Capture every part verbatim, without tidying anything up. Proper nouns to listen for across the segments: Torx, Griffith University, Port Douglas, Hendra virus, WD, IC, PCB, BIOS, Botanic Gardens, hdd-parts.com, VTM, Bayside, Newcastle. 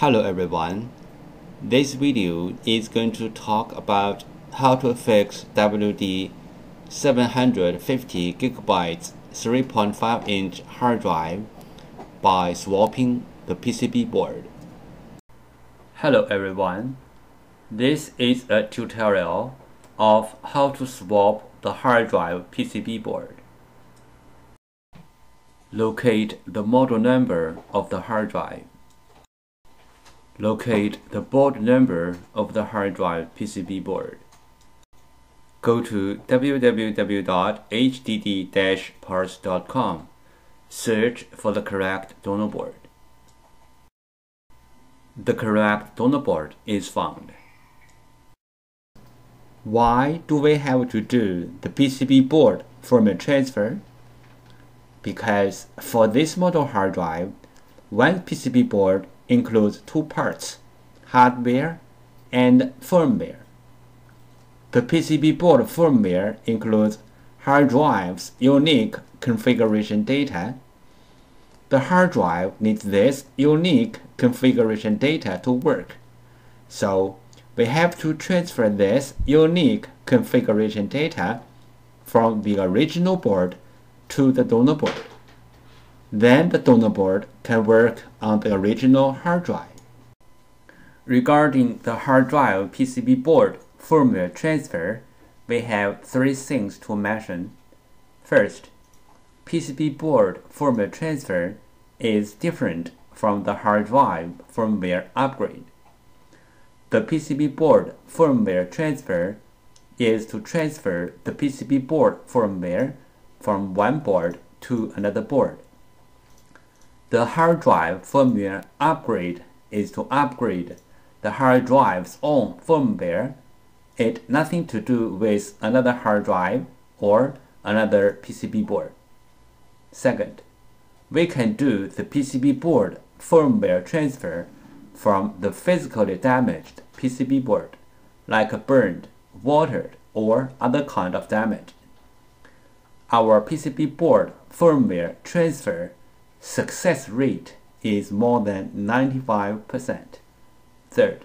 Hello everyone, this video is going to talk about how to fix W D seven hundred fifty gigabyte three point five inch hard drive by swapping the P C B board. Hello everyone, this is a tutorial of how to swap the hard drive P C B board. Locate the model number of the hard drive. Locate the board number of the hard drive P C B board. Go to w w w dot h d d dash parts dot com. Search for the correct donor board. The correct donor board is found. Why do we have to do the P C B board format transfer? Because for this model hard drive, one P C B board includes two parts, hardware and firmware. The P C B board firmware includes hard drive's unique configuration data. The hard drive needs this unique configuration data to work, so we have to transfer this unique configuration data from the original board to the donor board. Then the donor board can work on the original hard drive. Regarding the hard drive P C B board firmware transfer, we have three things to mention. First, P C B board firmware transfer is different from the hard drive firmware upgrade. The P C B board firmware transfer is to transfer the P C B board firmware from one board to another board. The hard drive firmware upgrade is to upgrade the hard drive's own firmware. It has nothing to do with another hard drive or another P C B board. Second, we can do the P C B board firmware transfer from the physically damaged P C B board, like burned, watered, or other kind of damage. Our P C B board firmware transfer success rate is more than ninety-five percent. Third,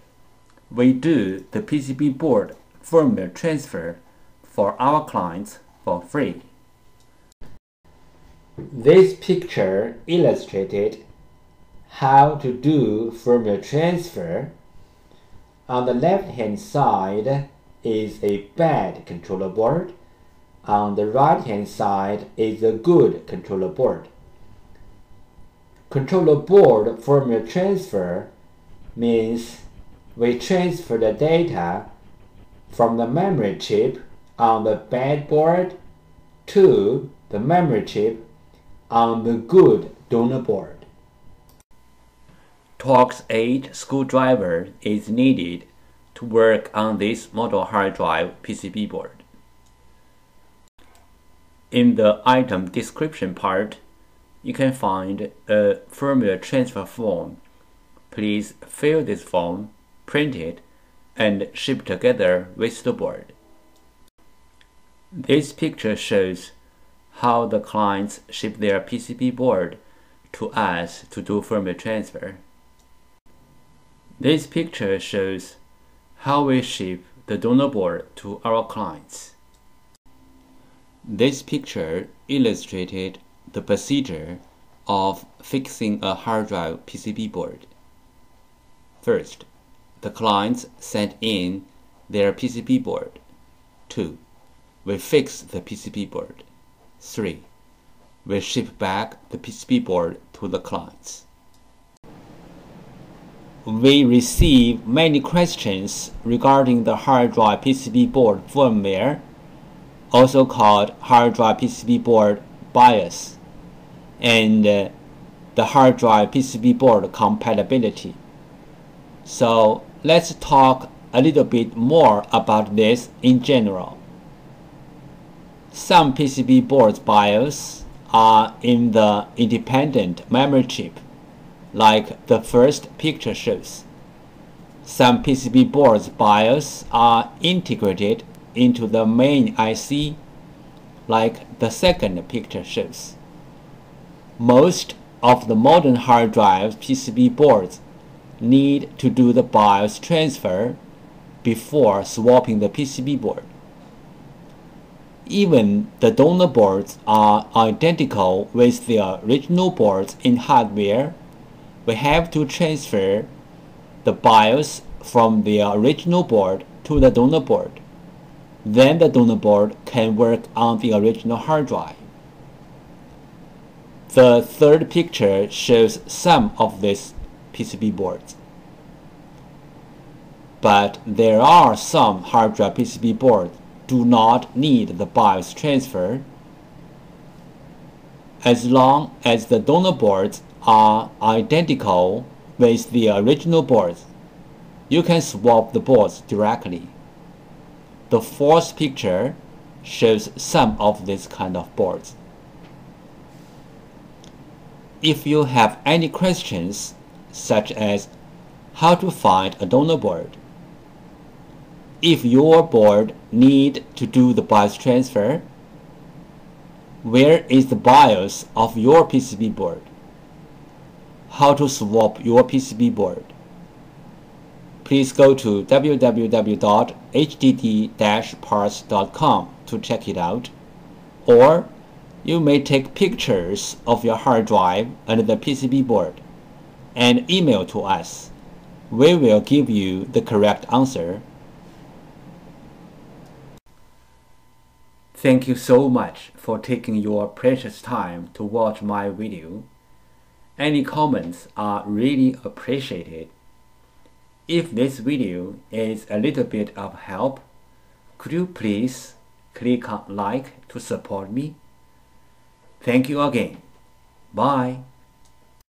we do the P C B board firmware transfer for our clients for free. This picture illustrated how to do firmware transfer. On the left-hand side is a bad controller board. On the right-hand side is a good controller board. Controller board firmware transfer means we transfer the data from the memory chip on the bad board to the memory chip on the good donor board. Torx eight screwdriver is needed to work on this model hard drive P C B board. In the item description part, you can find a firmware transfer form. Please fill this form, print it, and ship together with the board. This picture shows how the clients ship their P C B board to us to do firmware transfer. This picture shows how we ship the donor board to our clients. This picture illustrated the procedure of fixing a hard drive P C B board. First, the clients sent in their P C B board. Two, we fix the P C B board. Three, we ship back the P C B board to the clients. We receive many questions regarding the hard drive P C B board firmware, also called hard drive P C B board BIOS, and uh, the hard drive P C B board compatibility. So let's talk a little bit more about this in general. Some P C B boards BIOS are in the independent memory chip, like the first picture shows. Some P C B boards BIOS are integrated into the main I C, like the second picture shows. Most of the modern hard drive P C B boards need to do the BIOS transfer before swapping the P C B board. Even the donor boards are identical with their original boards in hardware, we have to transfer the BIOS from the original board to the donor board. Then the donor board can work on the original hard drive. The third picture shows some of these P C B boards. But there are some hard drive P C B boards do not need the BIOS transfer as long as the donor boards are identical with the original boards. You can swap the boards directly. The fourth picture shows some of these kind of boards. If you have any questions, such as how to find a donor board, if your board need to do the BIOS transfer, where is the BIOS of your P C B board, how to swap your P C B board, please go to w w w dot h d d dash parts dot com to check it out, or you may take pictures of your hard drive and the P C B board and email to us. We will give you the correct answer. Thank you so much for taking your precious time to watch my video. Any comments are really appreciated. If this video is a little bit of help, could you please click on like to support me? Thank you again. Bye.